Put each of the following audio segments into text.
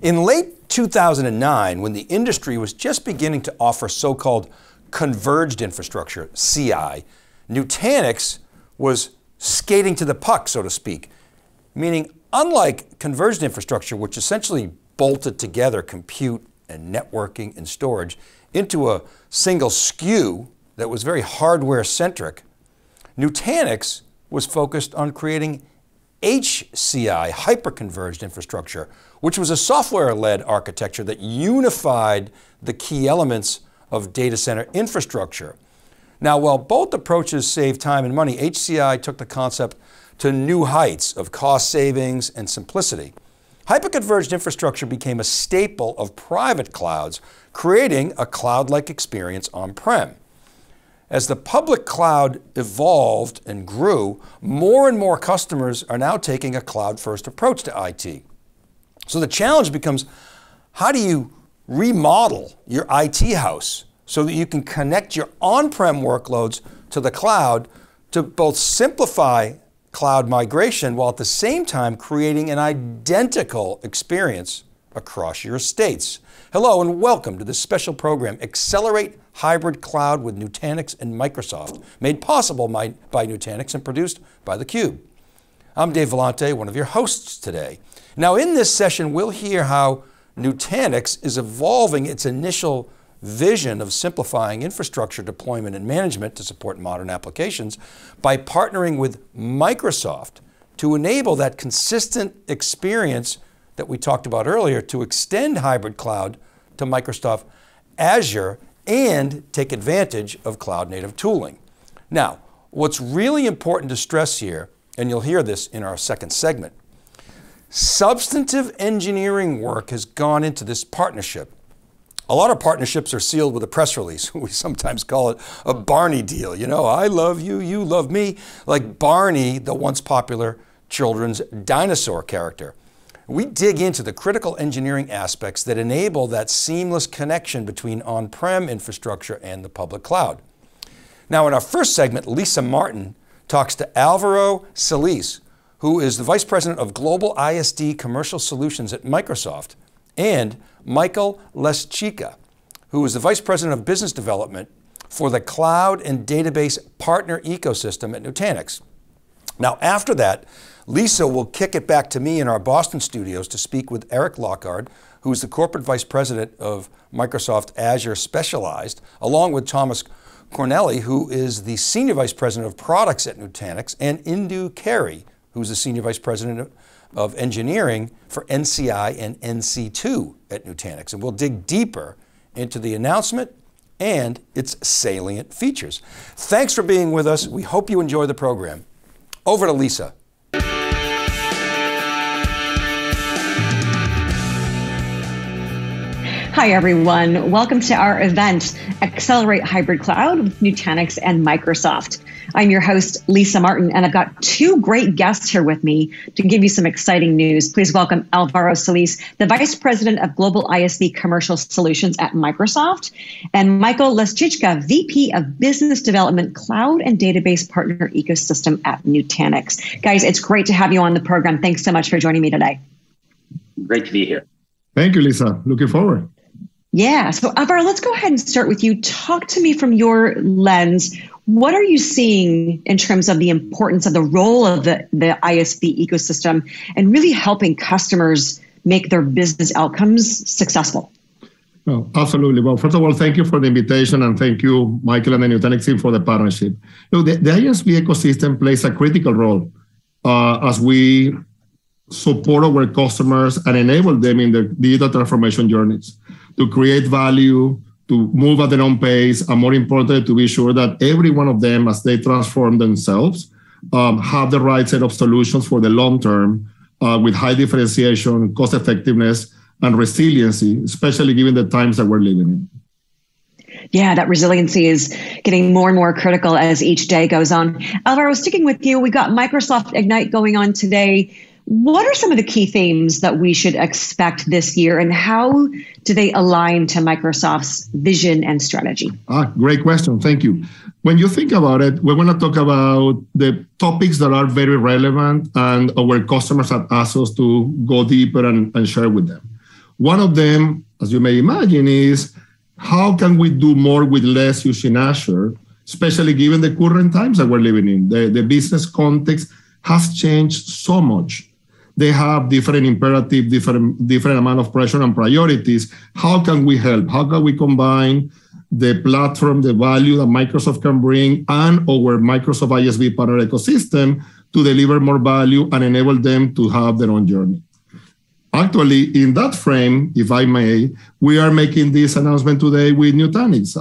In late 2009, when the industry was just beginning to offer so-called converged infrastructure, CI, Nutanix was skating to the puck, so to speak, meaning unlike converged infrastructure, which essentially bolted together compute and networking and storage into a single SKU that was very hardware-centric, Nutanix was focused on creating HCI, hyper-converged infrastructure, which was a software-led architecture that unified the key elements of data center infrastructure. Now, while both approaches save time and money, HCI took the concept to new heights of cost savings and simplicity. Hyperconverged infrastructure became a staple of private clouds, creating a cloud-like experience on-prem. As the public cloud evolved and grew, more and more customers are now taking a cloud-first approach to IT. So the challenge becomes, how do you remodel your IT house so that you can connect your on-prem workloads to the cloud to both simplify cloud migration while at the same time creating an identical experience across your estates. Hello and welcome to this special program, Accelerate Hybrid Cloud with Nutanix and Microsoft, made possible by Nutanix and produced by theCUBE. I'm Dave Vellante, one of your hosts today. Now in this session, we'll hear how Nutanix is evolving its initial vision of simplifying infrastructure deployment and management to support modern applications by partnering with Microsoft to enable that consistent experience that we talked about earlier to extend hybrid cloud to Microsoft Azure and take advantage of cloud native tooling. Now, what's really important to stress here, and you'll hear this in our second segment, substantive engineering work has gone into this partnership. A lot of partnerships are sealed with a press release. We sometimes call it a Barney deal. You know, I love you, you love me. Like Barney, the once popular children's dinosaur character. We dig into the critical engineering aspects that enable that seamless connection between on-prem infrastructure and the public cloud. Now, in our first segment, Lisa Martin talks to Alvaro Salis, who is the Vice President of Global ISD Commercial Solutions at Microsoft, and Michael Leshchika, who is the Vice President of Business Development for the Cloud and Database Partner Ecosystem at Nutanix. Now, after that, Lisa will kick it back to me in our Boston studios to speak with Eric Lockhart, who is the Corporate Vice President of Microsoft Azure Specialized, along with Thomas Cornely, who is the Senior Vice President of Products at Nutanix, and Indu Keri, who's the Senior Vice President of Engineering for NCI and NC2 at Nutanix. And we'll dig deeper into the announcement and its salient features. Thanks for being with us. We hope you enjoy the program. Over to Lisa. Hi everyone, welcome to our event, Accelerate Hybrid Cloud with Nutanix and Microsoft. I'm your host, Lisa Martin, and I've got two great guests here with me to give you some exciting news. Please welcome Alvaro Salis, the Vice President of Global ISV Commercial Solutions at Microsoft, and Michael Leshchika, VP of Business Development, Cloud and Database Partner Ecosystem at Nutanix. Guys, it's great to have you on the program. Thanks so much for joining me today. Great to be here. Thank you, Lisa. Looking forward. Yeah, so Alvaro, let's go ahead and start with you. Talk to me from your lens. What are you seeing in terms of the importance of the role of the ISV ecosystem and really helping customers make their business outcomes successful? Oh, absolutely. Well, first of all, thank you for the invitation and thank you, Michael and the Nutanix team for the partnership. You know, the ISV ecosystem plays a critical role as we support our customers and enable them in their digital transformation journeys to create value, to move at their own pace, and more importantly, to be sure that every one of them, as they transform themselves, have the right set of solutions for the long term with high differentiation, cost effectiveness, and resiliency, especially given the times that we're living in. Yeah, that resiliency is getting more and more critical as each day goes on. Alvaro, sticking with you, we got Microsoft Ignite going on today. What are some of the key themes that we should expect this year, and how do they align to Microsoft's vision and strategy? Great question. Thank you. When you think about it, we want to talk about the topics that are very relevant and our customers have asked us to go deeper and share with them. One of them, as you may imagine, is how can we do more with less using Azure, especially given the current times that we're living in. The business context has changed so much. They have different imperatives, different amount of pressure and priorities. How can we help? How can we combine the platform, the value that Microsoft can bring and our Microsoft ISV partner ecosystem to deliver more value and enable them to have their own journey? Actually, in that frame, if I may, we are making this announcement today with Nutanix.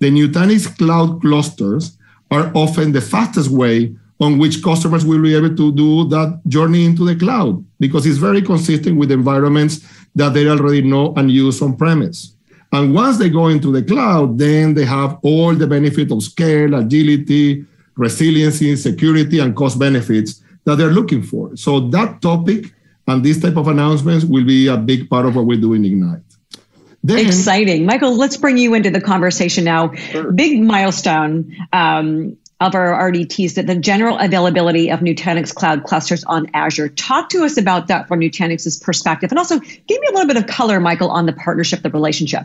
The Nutanix cloud clusters are often the fastest way on which customers will be able to do that journey into the cloud, because it's very consistent with environments that they already know and use on-premise. And once they go into the cloud, then they have all the benefit of scale, agility, resiliency, security, and cost benefits that they're looking for. So that topic and this type of announcements will be a big part of what we do in Ignite. Then, exciting. Michael, let's bring you into the conversation now. Sure. Big milestone. Alvaro already teased that the general availability of Nutanix cloud clusters on Azure. Talk to us about that from Nutanix's perspective. And also give me a little bit of color, Michael, on the partnership, the relationship.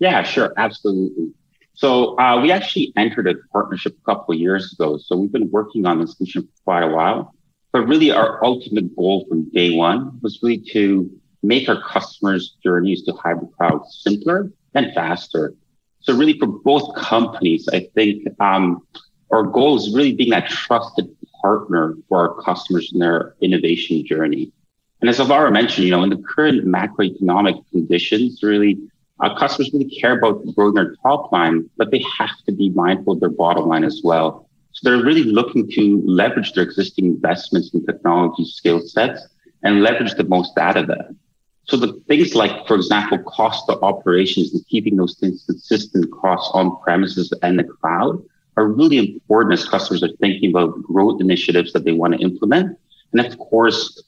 Yeah, sure. Absolutely. So we actually entered a partnership a couple of years ago. So we've been working on this solution for quite a while. But really our ultimate goal from day one was really to make our customers' journeys to hybrid cloud simpler and faster. So really for both companies, I think our goal is really being that trusted partner for our customers in their innovation journey. And as Alvaro mentioned, in the current macroeconomic conditions, really our customers really care about growing their top line, but they have to be mindful of their bottom line as well. So they're really looking to leverage their existing investments in technology skill sets and leverage the most out of them. So the things like, for example, cost of operations and keeping those things consistent costs on premises and the cloud are really important as customers are thinking about growth initiatives that they want to implement. And of course,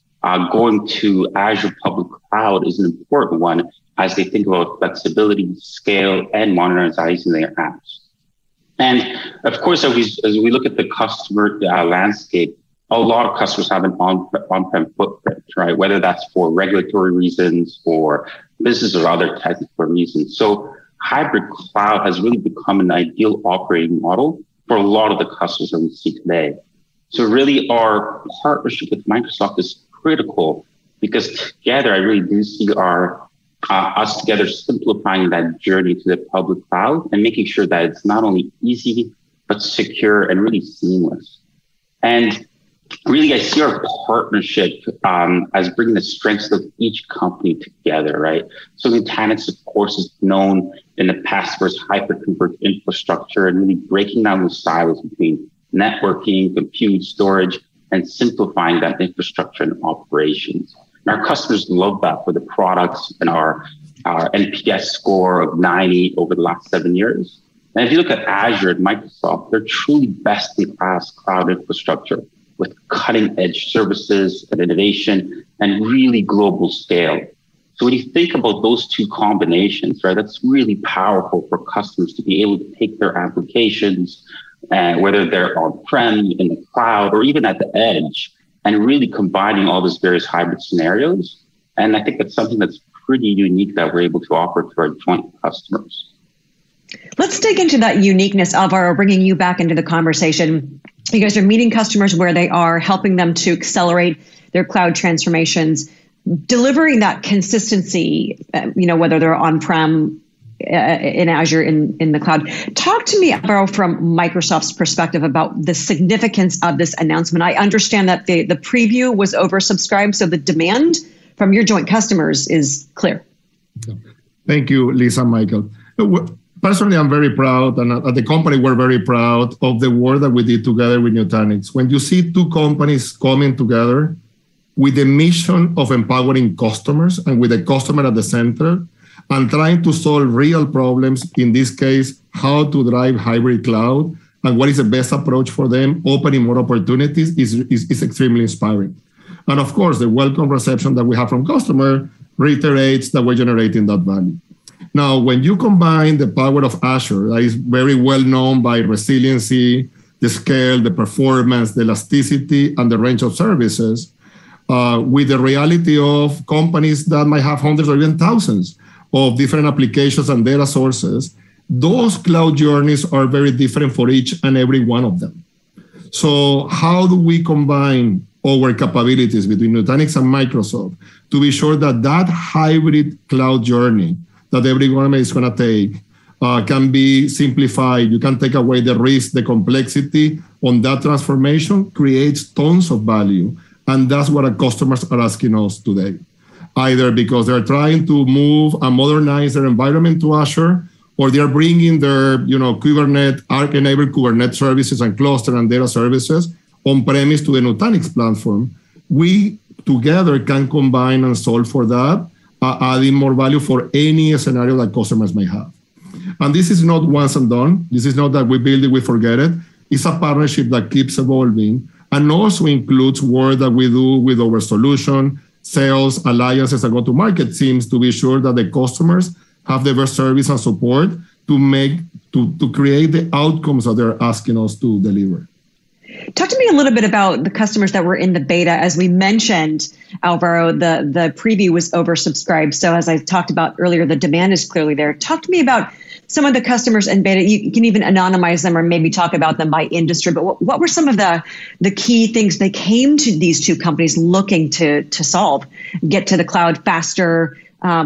going to Azure Public Cloud is an important one as they think about flexibility, scale, and modernizing their apps. And of course, as we look at the customer landscape, a lot of customers have an on-prem footprint, right? Whether that's for regulatory reasons, for business or other technical reasons. So hybrid cloud has really become an ideal operating model for a lot of the customers that we see today. So really our partnership with Microsoft is critical because together I really do see our us together simplifying that journey to the public cloud and making sure that it's not only easy, but secure and really seamless. And really, I see our partnership as bringing the strengths of each company together, right? So Nutanix, of course, is known in the past for its hyper-converged infrastructure and really breaking down the silos between networking, compute, storage, and simplifying that infrastructure and operations. And our customers love that for the products and our NPS score of 90 over the last 7 years. And if you look at Azure and Microsoft, they're truly best in class cloud infrastructure with cutting edge services and innovation and really global scale. So when you think about those two combinations, right, that's really powerful for customers to be able to take their applications, whether they're on-prem, in the cloud, or even at the edge, and really combining all these various hybrid scenarios. And I think that's something that's pretty unique that we're able to offer to our joint customers. Let's dig into that uniqueness, Alvaro, bringing you back into the conversation. You guys are meeting customers where they are, helping them to accelerate their cloud transformations, delivering that consistency, whether they're on-prem, in Azure, in the cloud. Talk to me, Alvaro, from Microsoft's perspective about the significance of this announcement. I understand that the preview was oversubscribed, so the demand from your joint customers is clear. Thank you, Lisa and Michael. Personally, I'm very proud, and at the company, we're very proud of the work that we did together with Nutanix. When you see two companies coming together with the mission of empowering customers and with the customer at the center, and trying to solve real problems, in this case, how to drive hybrid cloud and what is the best approach for them, opening more opportunities is extremely inspiring. And of course, the welcome reception that we have from customer reiterates that we're generating that value. Now, when you combine the power of Azure, that is very well known by resiliency, the scale, the performance, the elasticity, and the range of services, with the reality of companies that might have hundreds or even thousands of different applications and data sources, those cloud journeys are very different for each and every one of them. So how do we combine our capabilities between Nutanix and Microsoft to be sure that that hybrid cloud journey that every government is going to take can be simplified? You can take away the risk, the complexity on that transformation creates tons of value. And that's what our customers are asking us today, either because they're trying to move and modernize their environment to Azure, or they're bringing their, Kubernetes, Arc-enabled Kubernetes services and cluster and data services on-premise to the Nutanix platform. We together can combine and solve for that, adding more value for any scenario that customers may have. And this is not once and done. This is not that we build it, we forget it. It's a partnership that keeps evolving and also includes work that we do with our solution, sales, alliances, and go-to-market teams to be sure that the customers have the best service and support to create the outcomes that they're asking us to deliver. Talk to me a little bit about the customers that were in the beta. As we mentioned, Alvaro, the preview was oversubscribed. So as I talked about earlier, the demand is clearly there. Talk to me about some of the customers in beta. You can even anonymize them or maybe talk about them by industry. But what were some of the key things they came to these two companies looking to solve? Get to the cloud faster,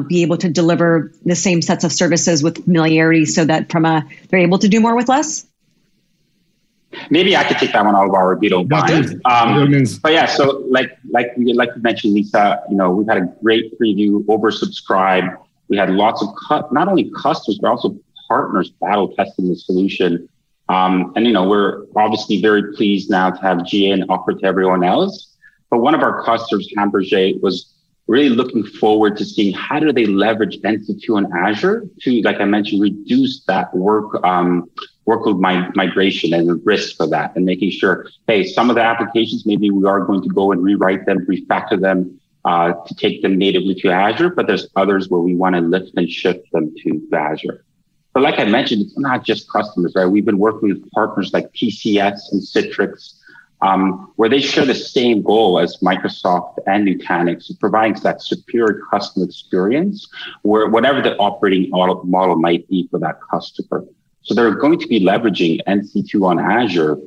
be able to deliver the same sets of services with familiarity so that they're able to do more with less? Maybe I could take that one, Alvaro, if you don't mind. But yeah, so like you mentioned, Lisa, we've had a great preview, oversubscribed. We had lots of not only customers, but also partners battle testing the solution. And, we're obviously very pleased now to have GA offered to everyone else. But one of our customers, Camberger, was really looking forward to seeing how do they leverage NC2 on Azure to, like I mentioned, reduce that workload migration and the risk of that, and making sure, hey, some of the applications, maybe we are going to go and rewrite them, refactor them to take them natively to Azure, but there's others where we want to lift and shift them to Azure. But like I mentioned, it's not just customers, right? We've been working with partners like PCS and Citrix, where they share the same goal as Microsoft and Nutanix, providing that superior customer experience, where whatever the operating model might be for that customer. So they're going to be leveraging NC2 on Azure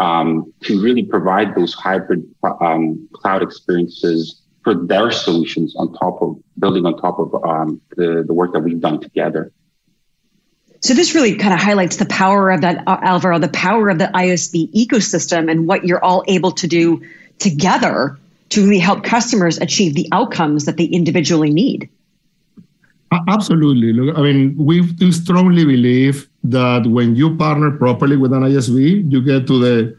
to really provide those hybrid cloud experiences for their solutions on top of building on top of the work that we've done together. So this really kind of highlights the power of that, Alvaro, the power of the ISV ecosystem and what you're all able to do together to really help customers achieve the outcomes that they individually need. Absolutely. Look, I mean, we do strongly believe that when you partner properly with an ISV, you get to the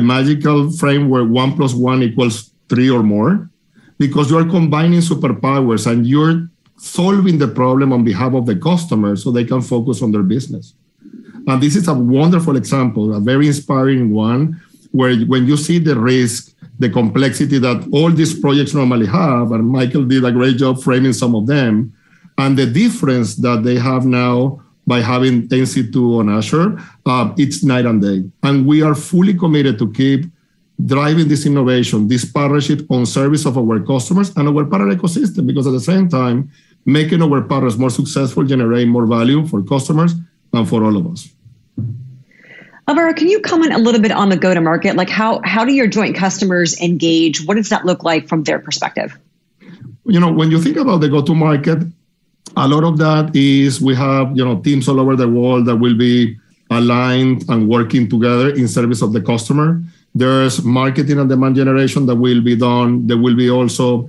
magical framework 1+1=3 or more, because you are combining superpowers and you're solving the problem on behalf of the customer so they can focus on their business. And this is a wonderful example, a very inspiring one, where when you see the risk, the complexity that all these projects normally have, and Michael did a great job framing some of them, and the difference that they have now by having NC2 on Azure, it's night and day. And we are fully committed to keep driving this innovation, this partnership on service of our customers and our partner ecosystem, because at the same time, making our partners more successful, generate more value for customers and for all of us. Alvaro, can you comment a little bit on the go-to-market? Like how do your joint customers engage? What does that look like from their perspective? When you think about the go-to-market, a lot of that is we have teams all over the world that will be aligned and working together in service of the customer. There's marketing and demand generation that will be done. There will be also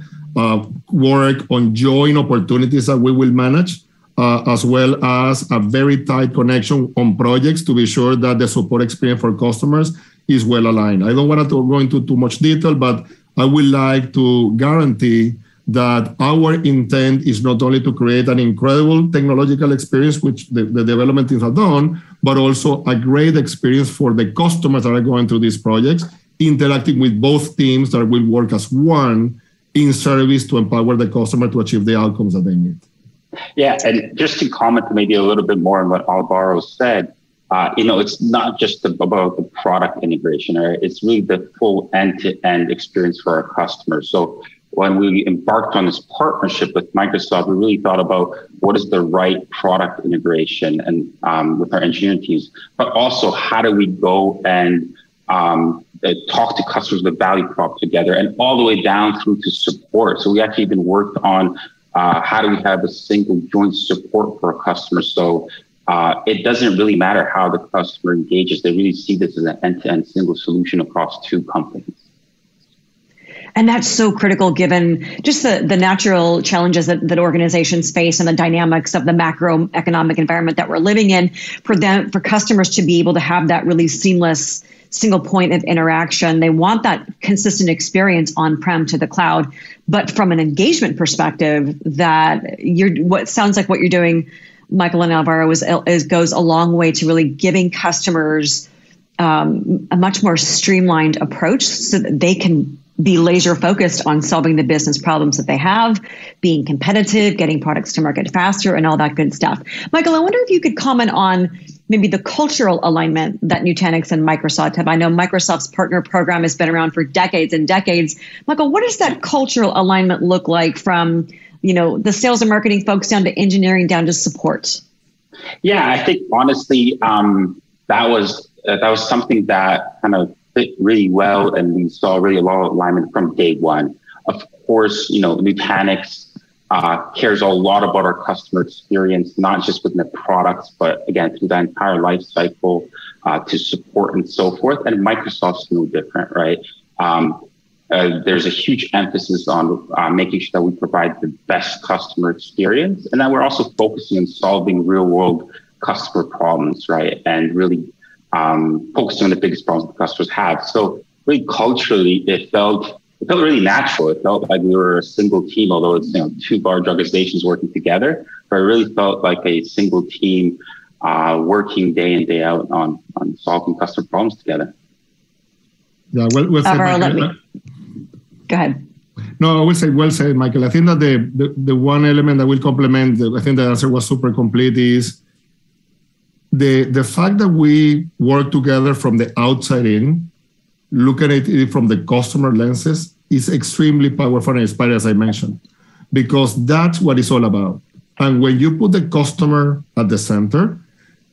work on joint opportunities that we will manage, as well as a very tight connection on projects to be sure that the support experience for customers is well aligned. I don't want to go into too much detail, but I would like to guarantee that our intent is not only to create an incredible technological experience, which the development teams have done, but also a great experience for the customers that are going through these projects, interacting with both teams that will work as one in service to empower the customer to achieve the outcomes that they need. Yeah, and just to comment maybe a little bit more on what Alvaro said, it's not just about the product integration, right? It's really the full end-to-end experience for our customers. So when we embarked on this partnership with Microsoft, we really thought about what is the right product integration and with our engineering teams, but also how do we go and talk to customers, the value prop together, and all the way down through to support. So we actually even worked on how do we have a single joint support for our customers. So it doesn't really matter how the customer engages. They really see this as an end-to-end single solution across two companies. And that's so critical given just the natural challenges that organizations face and the dynamics of the macroeconomic environment that we're living in, for customers to be able to have that really seamless single point of interaction. They want that consistent experience on-prem to the cloud, but from an engagement perspective, what sounds like what you're doing, Michael and Alvaro, goes a long way to really giving customers a much more streamlined approach so that they can be laser focused on solving the business problems that they have, being competitive, getting products to market faster, and all that good stuff. Michael, I wonder if you could comment on maybe the cultural alignment that Nutanix and Microsoft have. I know Microsoft's partner program has been around for decades and decades. Michael, what does that cultural alignment look like from, the sales and marketing folks down to engineering, down to support? Yeah, I think honestly, that was something that kind of fit really well, and we saw really a lot of alignment from day one. Of course, Nutanix cares a lot about our customer experience, not just within the products, but again, through the entire life cycle to support and so forth. And Microsoft's no different, right? There's a huge emphasis on making sure that we provide the best customer experience, and that we're also focusing on solving real world customer problems, right? And really focusing on the biggest problems that customers have. So really culturally, it felt really natural. It felt like we were a single team, although it's two large organizations working together, but it really felt like a single team working day in, day out on solving customer problems together. Yeah, well said, Michael. Go ahead. No, I will say, well said, Michael. I think that the one element that will complement, I think the answer was super complete, is the fact that we work together from the outside in, look at it from the customer lenses, is extremely powerful and inspiring, as I mentioned, because that's what it's all about. And when you put the customer at the center,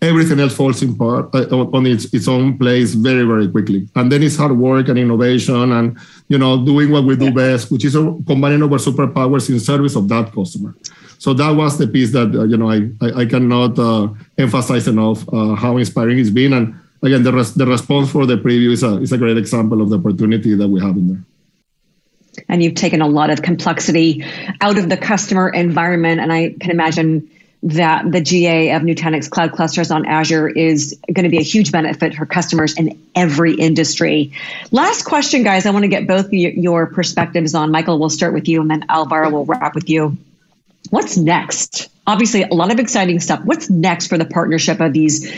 everything else falls in part on its own place very, very quickly. And then it's hard work and innovation and, doing what we do best, which is combining our superpowers in service of that customer. So that was the piece that, I cannot emphasize enough how inspiring it's been. And again, the response for the preview is a great example of the opportunity that we have in there. And you've taken a lot of complexity out of the customer environment. And I can imagine that the GA of Nutanix Cloud Clusters on Azure is going to be a huge benefit for customers in every industry. Last question, guys, I want to get both your perspectives on. Michael, we'll start with you, and then Alvaro will wrap with you. What's next? Obviously, a lot of exciting stuff. What's next for the partnership of these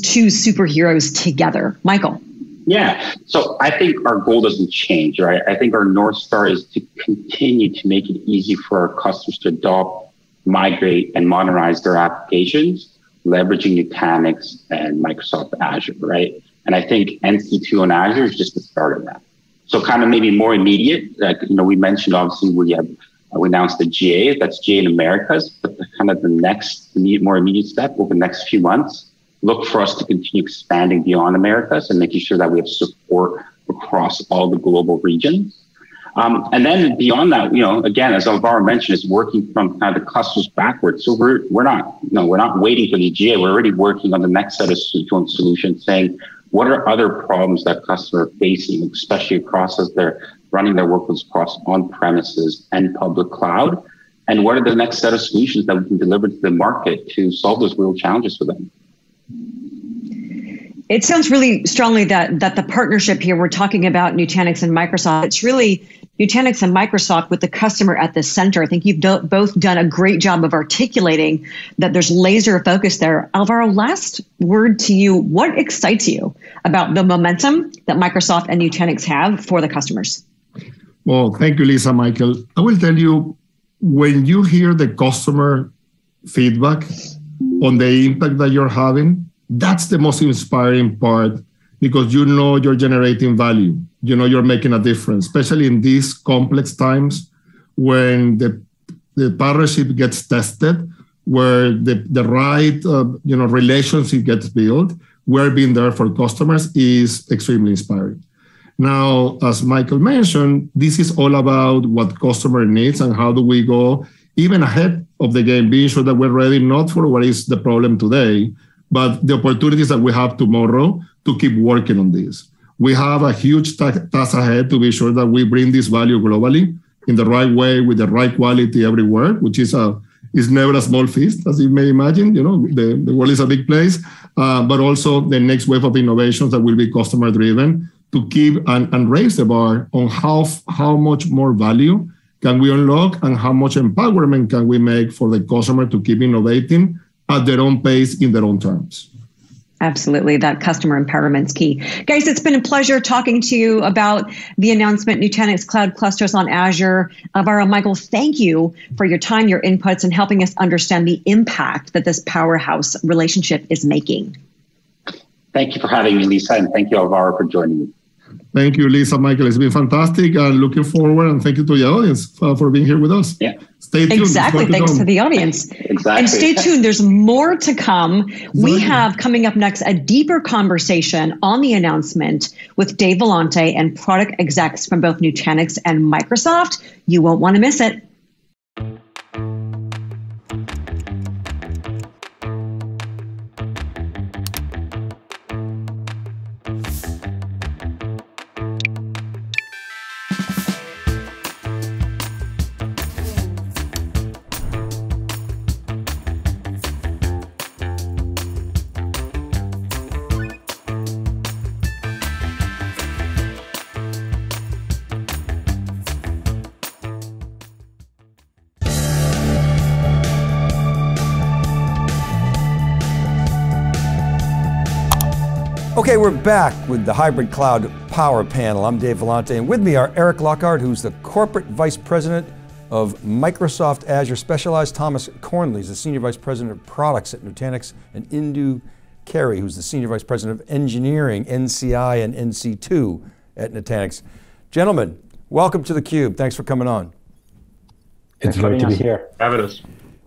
two superheroes together? Michael. Yeah, so I think our goal doesn't change, right? I think our North Star is to continue to make it easy for our customers to adopt, migrate, and modernize their applications, leveraging Nutanix and Microsoft Azure, right? And I think NC2 on Azure is just the start of that. So kind of maybe more immediate, like, we mentioned, obviously, we announced the GA, that's GA in Americas, but kind of the next more immediate step over the next few months, look for us to continue expanding beyond Americas and making sure that we have support across all the global regions. And then beyond that, again, as Alvaro mentioned, is working from kind of the clusters backwards. So we're not waiting for the GA. We're already working on the next set of joint solutions, saying what are other problems that customers are facing, especially across as they're running their workloads across on-premises and public cloud, and what are the next set of solutions that we can deliver to the market to solve those real challenges for them. It sounds really strongly that the partnership here, we're talking about Nutanix and Microsoft, it's really Nutanix and Microsoft with the customer at the center. I think you've both done a great job of articulating that there's laser focus there. Alvaro, last word to you. What excites you about the momentum that Microsoft and Nutanix have for the customers? Well, thank you, Lisa, Michael. I will tell you, when you hear the customer feedback on the impact that you're having, That's the most inspiring part, because you know you're generating value. You know you're making a difference, especially in these complex times when the partnership gets tested, where the right relationship gets built, where being there for customers is extremely inspiring. Now, as Michael mentioned, this is all about what customer needs and how do we go even ahead of the game, being sure that we're ready not for what is the problem today, but the opportunities that we have tomorrow to keep working on this. We have a huge task ahead to be sure that we bring this value globally in the right way, with the right quality everywhere, which is never a small feast, as you may imagine. You know, the world is a big place, but also the next wave of innovations that will be customer-driven to keep and raise the bar on how much more value can we unlock and how much empowerment can we make for the customer to keep innovating at their own pace in their own terms. Absolutely. That customer empowerment's key. Guys, it's been a pleasure talking to you about the announcement, Nutanix Cloud Clusters on Azure. Alvaro, Michael, thank you for your time, your inputs, and helping us understand the impact that this powerhouse relationship is making. Thank you for having me, Lisa, and thank you, Alvaro, for joining me. Thank you, Lisa, Michael. It's been fantastic and looking forward. And thank you to the audience for being here with us. Yeah. Stay tuned. Exactly. Thanks to the audience. Exactly. And stay tuned. There's more to come. Exactly. We have coming up next a deeper conversation on the announcement with Dave Vellante and product execs from both Nutanix and Microsoft. You won't want to miss it. Okay, we're back with the Hybrid Cloud Power Panel. I'm Dave Vellante, and with me are Eric Lockhart, who's the Corporate Vice President of Microsoft Azure Specialized. Thomas Cornely is the Senior Vice President of Products at Nutanix, and Indu Keri, who's the Senior Vice President of Engineering, NCI and NC2 at Nutanix. Gentlemen, welcome to theCUBE. Thanks for coming on. It's great to be here. Fabulous.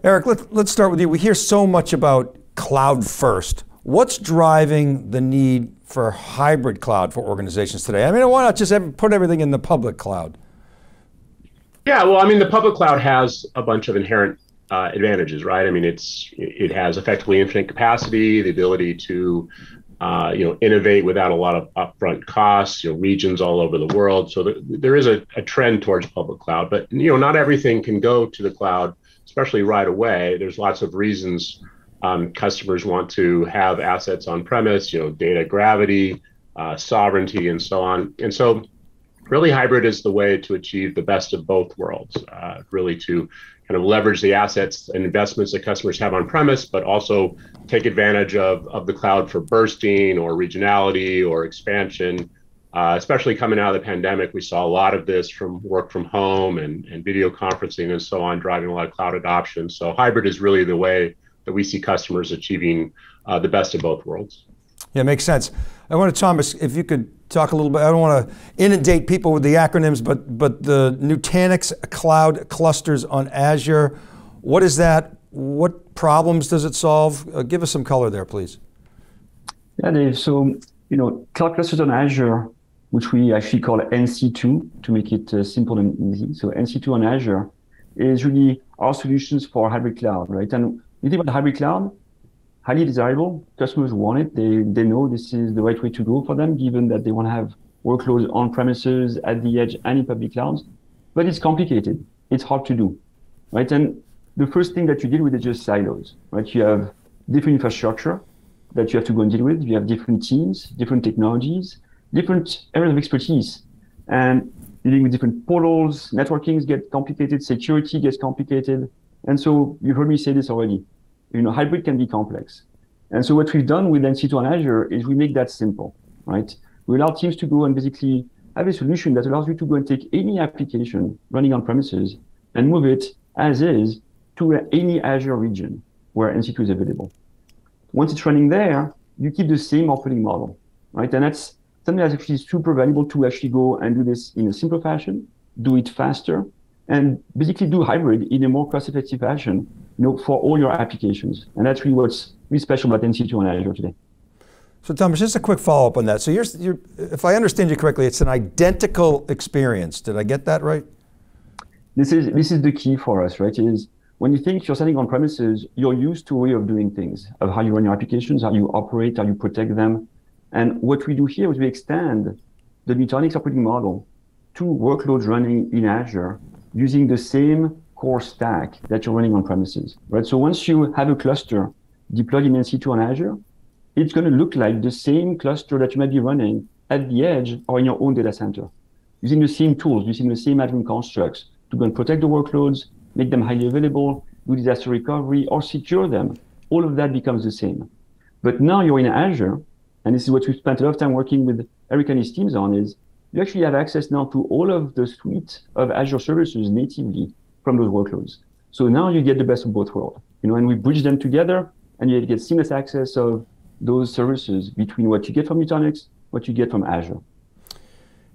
Eric, let's start with you. We hear so much about cloud first. What's driving the need for hybrid cloud for organizations today? I mean, why not just put everything in the public cloud? Yeah, well, I mean, the public cloud has a bunch of inherent advantages, right? I mean, it has effectively infinite capacity, the ability to innovate without a lot of upfront costs, regions all over the world. So there is a trend towards public cloud, but not everything can go to the cloud, especially right away. There's lots of reasons. Customers want to have assets on premise, data gravity, sovereignty, and so on. And so really hybrid is the way to achieve the best of both worlds, really to kind of leverage the assets and investments that customers have on premise, but also take advantage of the cloud for bursting or regionality or expansion. Especially coming out of the pandemic, we saw a lot of this from work from home and video conferencing and so on, driving a lot of cloud adoption. So hybrid is really the way that we see customers achieving the best of both worlds. Yeah, makes sense. I want to, Thomas, if you could talk a little bit. I don't want to inundate people with the acronyms, but the Nutanix Cloud Clusters on Azure, what is that? What problems does it solve? Give us some color there, please. Yeah, Dave, so, Cloud Clusters on Azure, which we actually call NC2 to make it simple and easy. So NC2 on Azure is really our solutions for hybrid cloud, right? And you think about hybrid cloud, highly desirable. Customers want it. They know this is the right way to go for them, given that they want to have workloads on premises, at the edge, and in public clouds. But it's complicated. It's hard to do, right? And the first thing that you deal with is just silos, right? You have different infrastructure that you have to go and deal with. You have different teams, different technologies, different areas of expertise. And dealing with different portals, networkings get complicated, security gets complicated. And so you heard me say this already, hybrid can be complex. And so what we've done with NC2 on Azure is we make that simple, right? We allow teams to go and basically have a solution that allows you to go and take any application running on premises and move it as is to any Azure region where NC2 is available. Once it's running there, you keep the same operating model, right? And that's something that's actually super valuable to actually go and do this in a simple fashion, do it faster, and basically do hybrid in a more cost-effective fashion, you know, for all your applications. And that's really what's really special about NC2 and Azure today. So Thomas, just a quick follow-up on that. So you're, if I understand you correctly, it's an identical experience. Did I get that right? This is the key for us, right? It is when you think you're selling on premises, you're used to a way of doing things, of how you run your applications, how you operate, how you protect them. And what we do here is we extend the Nutanix operating model to workloads running in Azure using the same core stack that you're running on premises, right? So once you have a cluster deployed in NC2 on Azure, it's going to look like the same cluster that you might be running at the edge or in your own data center, using the same tools, using the same admin constructs to go and protect the workloads, make them highly available, do disaster recovery, or secure them. All of that becomes the same. But now you're in Azure, and this is what we've spent a lot of time working with Eric and his teams on, is you actually have access now to all of the suite of Azure services natively from those workloads. So now you get the best of both worlds, you know, and we bridge them together, and you get seamless access of those services between what you get from Nutanix, what you get from Azure.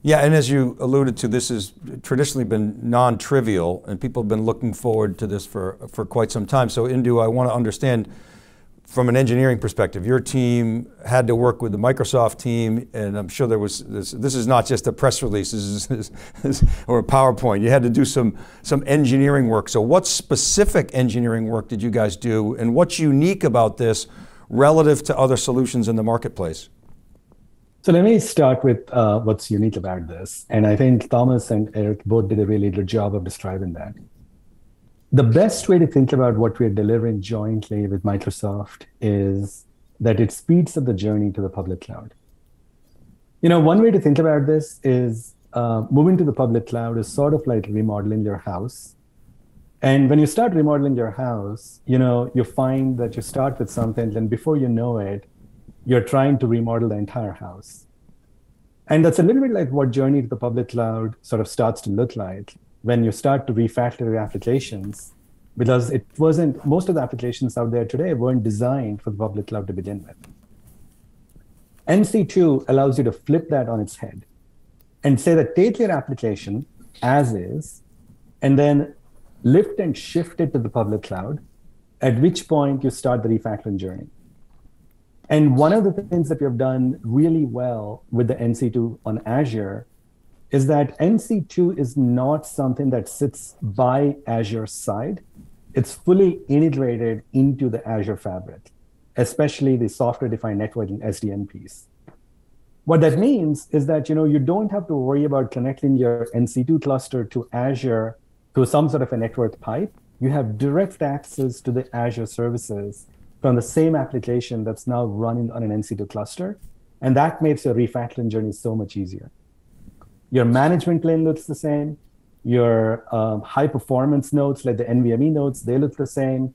Yeah, and as you alluded to, this has traditionally been non-trivial, and people have been looking forward to this for quite some time. So Indu, I want to understand from an engineering perspective, your team had to work with the Microsoft team, and I'm sure there was, this is not just a press release or a PowerPoint. You had to do some engineering work. So what specific engineering work did you guys do, and what's unique about this relative to other solutions in the marketplace? So let me start with what's unique about this. And I think Thomas and Eric both did a really good job of describing that. The best way to think about what we're delivering jointly with Microsoft is that it speeds up the journey to the public cloud. You know, one way to think about this is moving to the public cloud is sort of like remodeling your house. And when you start remodeling your house, you know, you find that you start with something, and before you know it, you're trying to remodel the entire house. And that's a little bit like what journey to the public cloud sort of starts to look like when you start to refactor your applications, because it wasn't, most of the applications out there today weren't designed for the public cloud to begin with. NC2 allows you to flip that on its head and say that take your application as is, and then lift and shift it to the public cloud, at which point you start the refactoring journey. And one of the things that we have done really well with the NC2 on Azure is that NC2 is not something that sits by Azure's side. It's fully integrated into the Azure fabric, especially the software-defined network and SDN piece. What that means is that, you know, you don't have to worry about connecting your NC2 cluster to Azure through some sort of a network pipe. You have direct access to the Azure services from the same application that's now running on an NC2 cluster. And that makes your refactoring journey so much easier. Your management plane looks the same. Your high performance nodes, like the NVMe nodes, they look the same.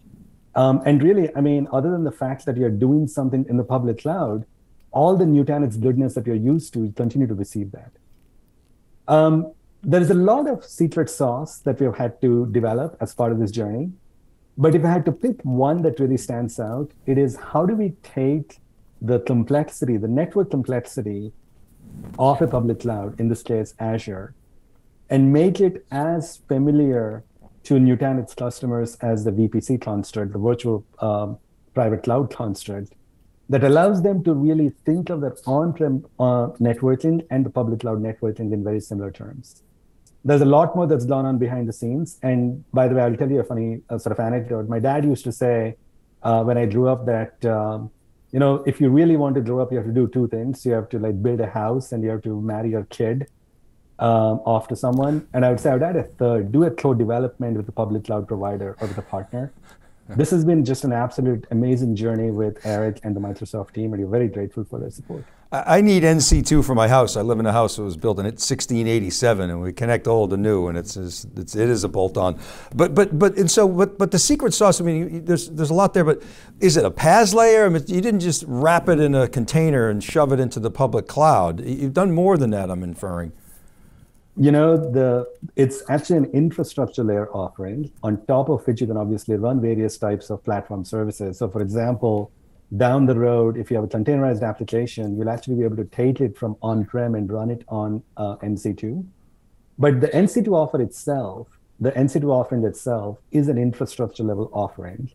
And really, I mean, other than the fact that you're doing something in the public cloud, all the Nutanix goodness that you're used to, you continue to receive that. There is a lot of secret sauce that we have had to develop as part of this journey. But if I had to pick one that really stands out, it is how do we take the complexity, the network complexity of a public cloud, in this case, Azure, and make it as familiar to Nutanix customers as the VPC construct, the virtual private cloud construct, that allows them to really think of their on-prem networking and the public cloud networking in very similar terms. There's a lot more that's gone on behind the scenes. And by the way, I'll tell you a funny sort of anecdote. My dad used to say when I grew up that, you know, if you really want to grow up, you have to do two things. You have to like build a house and you have to marry your kid off to someone. And I would say I would add a third, do a co-development with the public cloud provider or with a partner. This has been just an absolute amazing journey with Eric and the Microsoft team, and we're very grateful for their support. I need NC2 for my house. I live in a house that was built in 1687, and we connect old and new, and it is a bolt-on. But the secret sauce. I mean, there's a lot there. But is it a PaaS layer? I mean, you didn't just wrap it in a container and shove it into the public cloud. You've done more than that, I'm inferring. You know, it's actually an infrastructure layer offering on top of which you can obviously run various types of platform services. So for example, down the road, if you have a containerized application, you'll actually be able to take it from on-prem and run it on NC2. But the NC2 offer itself, the NC2 offering itself is an infrastructure level offering.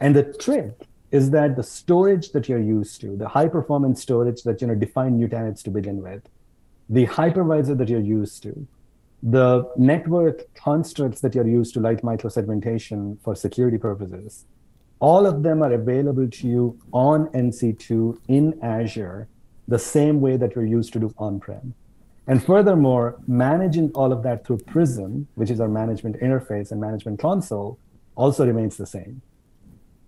And the trick is that the storage that you're used to, the high performance storage that defined Nutanix to begin with, the hypervisor that you're used to, the network constructs that you're used to, like microsegmentation for security purposes, all of them are available to you on NC2 in Azure, the same way that you're used to do on-prem. And furthermore, managing all of that through Prism, which is our management interface and management console, also remains the same.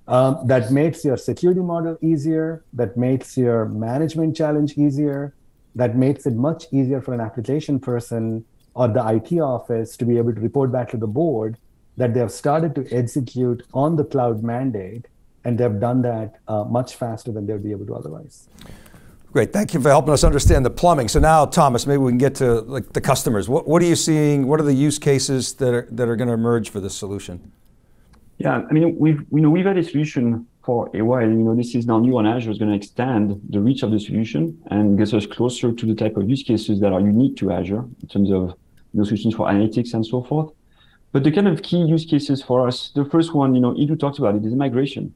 That makes your security model easier, that makes your management challenge easier, that makes it much easier for an application person or the IT office to be able to report back to the board that they have started to execute on the cloud mandate, and they've done that much faster than they'll be able to otherwise. Great, thank you for helping us understand the plumbing. So now, Thomas, maybe we can get to like the customers. What are you seeing? What are the use cases that are going to emerge for this solution? Yeah, I mean, we've had a solution for a while. This is now new on Azure. It's going to extend the reach of the solution and get us closer to the type of use cases that are unique to Azure in terms of solutions for analytics and so forth. But the kind of key use cases for us, the first one, Indu talked about it, is migration.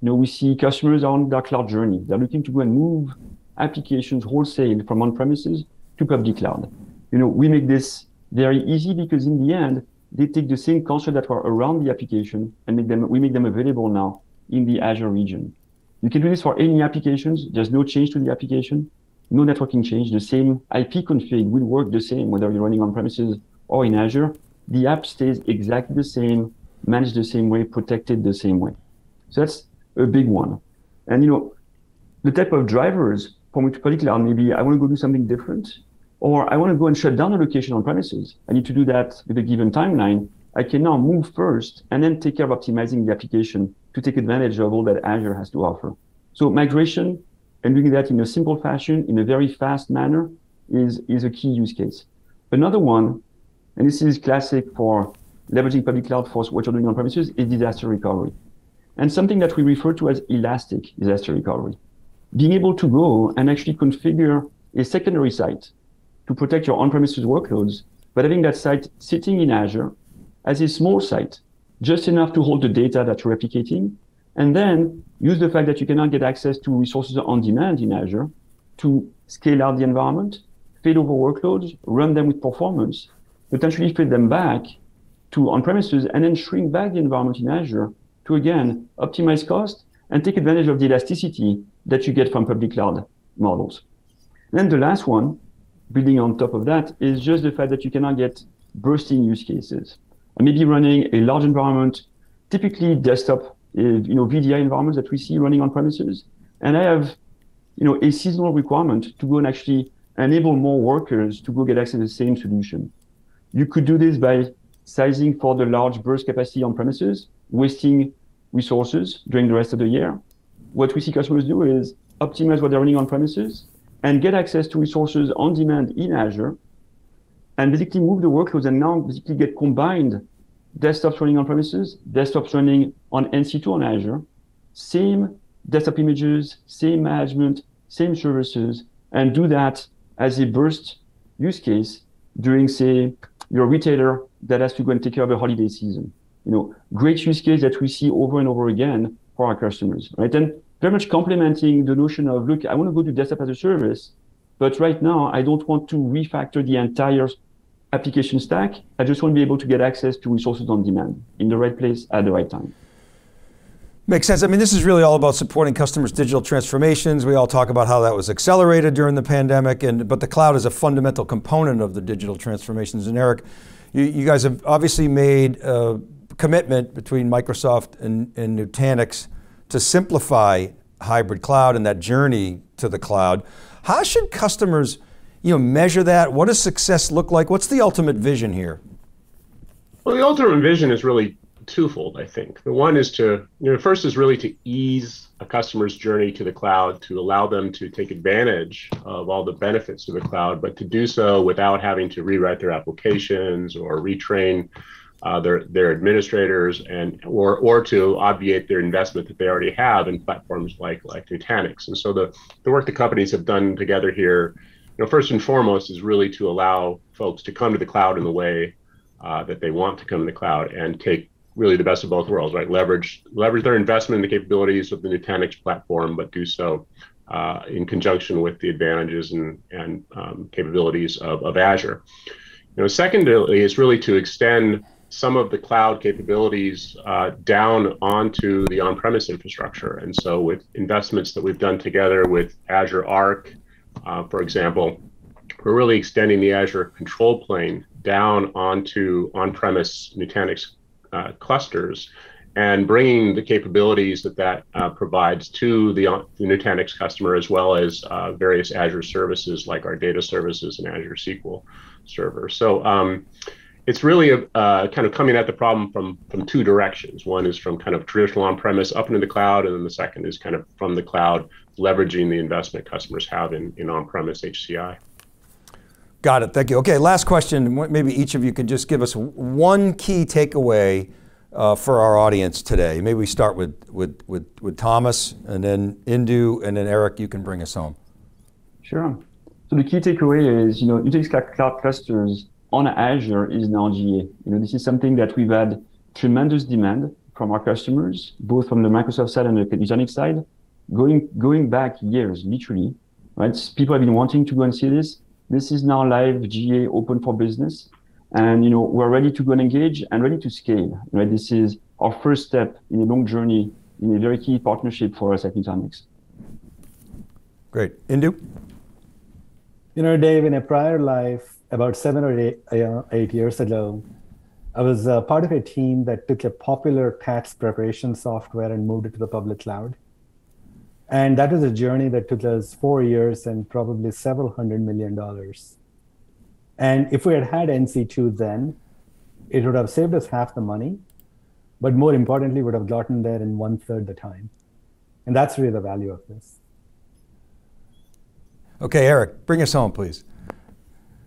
We see customers on their cloud journey. They're looking to go and move applications wholesale from on-premises to public cloud. We make this very easy because in the end, they take the same concepts that were around the application and we make them available now in the Azure region. You can do this for any applications. There's no change to the application, no networking change. The same IP config will work the same, whether you're running on-premises or in Azure. The app stays exactly the same, managed the same way, protected the same way. So that's a big one. And the type of drivers for me to public cloud, maybe I want to go do something different, or I want to go and shut down a location on premises. I need to do that with a given timeline. I can now move first and then take care of optimizing the application to take advantage of all that Azure has to offer. So migration and doing that in a simple fashion, in a very fast manner, is a key use case. Another one, and this is classic for leveraging public cloud for what you're doing on premises, is disaster recovery. And something that we refer to as elastic disaster recovery. Being able to go and actually configure a secondary site to protect your on-premises workloads, but having that site sitting in Azure as a small site, just enough to hold the data that you're replicating, and then use the fact that you cannot get access to resources on demand in Azure to scale out the environment, fade over workloads, run them with performance, potentially fade them back to on-premises, and then shrink back the environment in Azure to, again, optimize cost and take advantage of the elasticity that you get from public cloud models. Then the last one, building on top of that, is just the fact that you cannot get bursting use cases. I may be running a large environment, typically desktop, VDI environments that we see running on premises, and I have, a seasonal requirement to go and actually enable more workers to go get access to the same solution. You could do this by sizing for the large burst capacity on premises, wasting resources during the rest of the year. What we see customers do is optimize what they're running on premises, and get access to resources on demand in Azure, and basically move the workloads and now basically get combined desktops running on premises, desktops running on NC2 on Azure, same desktop images, same management, same services, and do that as a burst use case during, say, your retailer that has to go and take care of a holiday season. Great use case that we see over and over again for our customers, right? And very much complementing the notion of, look, I want to go to desktop as a service, but right now I don't want to refactor the entire application stack. I just want to be able to get access to resources on demand in the right place at the right time. Makes sense. I mean, this is really all about supporting customers' digital transformations. We all talk about how that was accelerated during the pandemic, but the cloud is a fundamental component of the digital transformations. And Eric, you guys have obviously made a commitment between Microsoft and Nutanix to simplify hybrid cloud and that journey to the cloud. How should customers measure that? What does success look like? What's the ultimate vision here? Well, the ultimate vision is really twofold, I think. The one is to, first is really to ease a customer's journey to the cloud, to allow them to take advantage of all the benefits of the cloud, but to do so without having to rewrite their applications or retrain their administrators and or to obviate their investment that they already have in platforms like Nutanix. And so the work the companies have done together here, you know, first and foremost is really to allow folks to come to the cloud in the way that they want to come to the cloud and take really the best of both worlds, right? Leverage their investment in the capabilities of the Nutanix platform, but do so in conjunction with the advantages and capabilities of Azure. You know, secondly, is really to extend some of the cloud capabilities down onto the on-premise infrastructure. And so with investments that we've done together with Azure Arc, for example, we're really extending the Azure control plane down onto on-premise Nutanix clusters and bringing the capabilities that provides to the Nutanix customer, as well as various Azure services like our data services and Azure SQL server. So it's really kind of coming at the problem from two directions. One is from kind of traditional on-premise up into the cloud, and then the second is kind of from the cloud, leveraging the investment customers have in on-premise HCI. Got it, thank you. Okay, last question. Maybe each of you could just give us one key takeaway for our audience today. Maybe we start with Thomas, and then Indu, and then Eric, you can bring us home. Sure. So the key takeaway is, you know, Nutanix Cloud Clusters on Azure is now GA. You know, this is something that we've had tremendous demand from our customers, both from the Microsoft side and the Nutanix side, going back years, literally, right? People have been wanting to go and see this. This is now live, GA, open for business. And, you know, we're ready to go and engage and ready to scale, right? This is our first step in a long journey, in a very key partnership for us at Nutanix. Great, Indu? You know, Dave, in a prior life, about 7 or 8 years ago, I was part of a team that took a popular tax preparation software and moved it to the public cloud. And that was a journey that took us 4 years and probably several $100 million. And if we had had NC2 then, it would have saved us half the money, but more importantly, would have gotten there in 1/3 the time. And that's really the value of this. Okay, Eric, bring us home, please.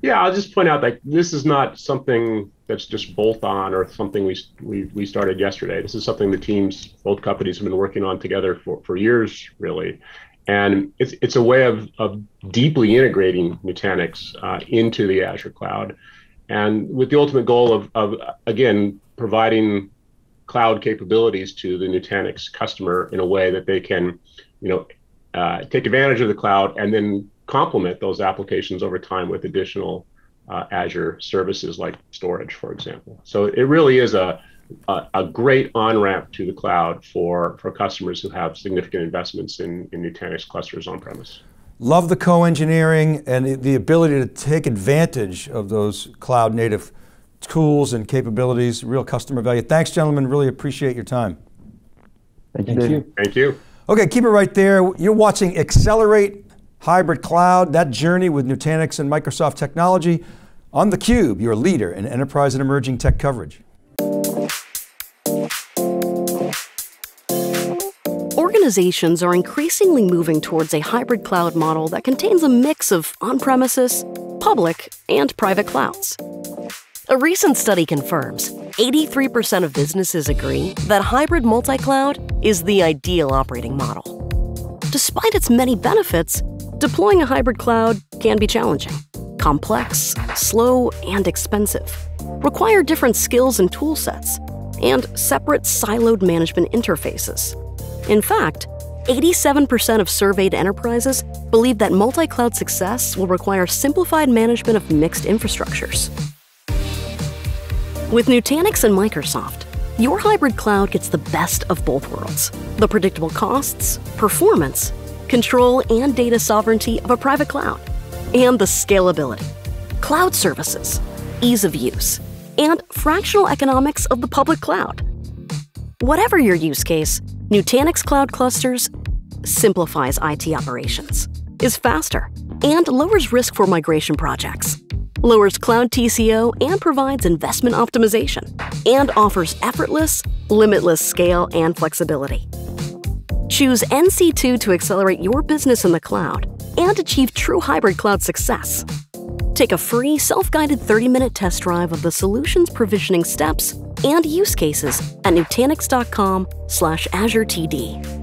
Yeah, I'll just point out that this is not something that's just bolt on or something we started yesterday. This is something the teams, both companies have been working on together for years, really. And it's a way of deeply integrating Nutanix into the Azure cloud. And with the ultimate goal of again, providing cloud capabilities to the Nutanix customer in a way that they can, you know, take advantage of the cloud and then complement those applications over time with additional Azure services like storage, for example. So it really is a great on-ramp to the cloud for customers who have significant investments in Nutanix clusters on-premise. Love the co-engineering and the ability to take advantage of those cloud-native tools and capabilities, real customer value. Thanks, gentlemen, really appreciate your time. Thank you. Thank you. Okay, keep it right there. You're watching Accelerate Hybrid Cloud, that journey with Nutanix and Microsoft technology on theCUBE, your leader in enterprise and emerging tech coverage. Organizations are increasingly moving towards a hybrid cloud model that contains a mix of on-premises, public, and private clouds. A recent study confirms 83% of businesses agree that hybrid multi-cloud is the ideal operating model. Despite its many benefits, deploying a hybrid cloud can be challenging, complex, slow, and expensive, require different skills and tool sets, and separate siloed management interfaces. In fact, 87% of surveyed enterprises believe that multi-cloud success will require simplified management of mixed infrastructures. With Nutanix and Microsoft, your hybrid cloud gets the best of both worlds, the predictable costs, performance, control and data sovereignty of a private cloud, and the scalability, cloud services, ease of use, and fractional economics of the public cloud. Whatever your use case, Nutanix Cloud Clusters simplifies IT operations, is faster, and lowers risk for migration projects, lowers cloud TCO and provides investment optimization, and offers effortless, limitless scale and flexibility. Choose NC2 to accelerate your business in the cloud and achieve true hybrid cloud success. Take a free, self-guided 30-minute test drive of the solutions provisioning steps and use cases at nutanix.com/AzureTD.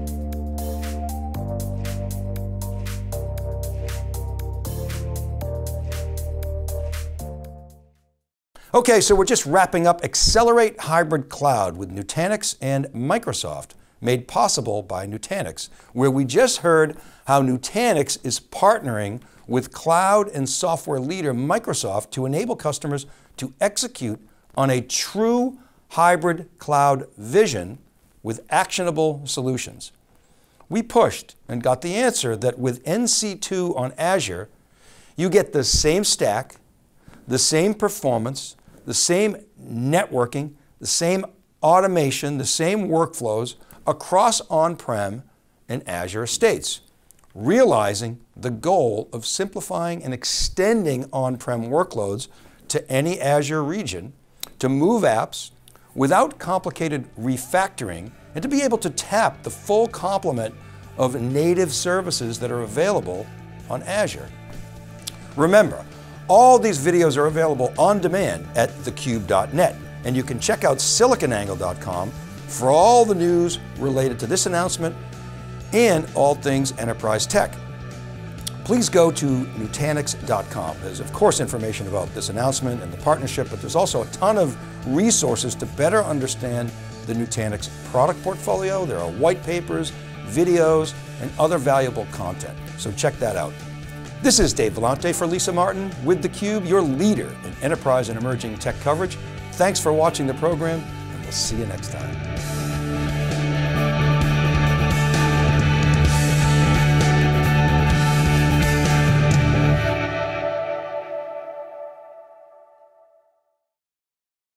Okay, so we're just wrapping up Accelerate Hybrid Cloud with Nutanix and Microsoft, made possible by Nutanix, where we just heard how Nutanix is partnering with cloud and software leader Microsoft to enable customers to execute on a true hybrid cloud vision with actionable solutions. We pushed and got the answer that with NC2 on Azure, you get the same stack, the same performance, the same networking, the same automation, the same workflows across on-prem and Azure estates, realizing the goal of simplifying and extending on-prem workloads to any Azure region, to move apps without complicated refactoring, and to be able to tap the full complement of native services that are available on Azure. Remember, all these videos are available on demand at thecube.net, and you can check out siliconangle.com for all the news related to this announcement and all things enterprise tech. Please go to nutanix.com. There's of course information about this announcement and the partnership, but there's also a ton of resources to better understand the Nutanix product portfolio. There are white papers, videos, and other valuable content, so check that out. This is Dave Vellante for Lisa Martin with theCUBE, your leader in enterprise and emerging tech coverage. Thanks for watching the program, and we'll see you next time.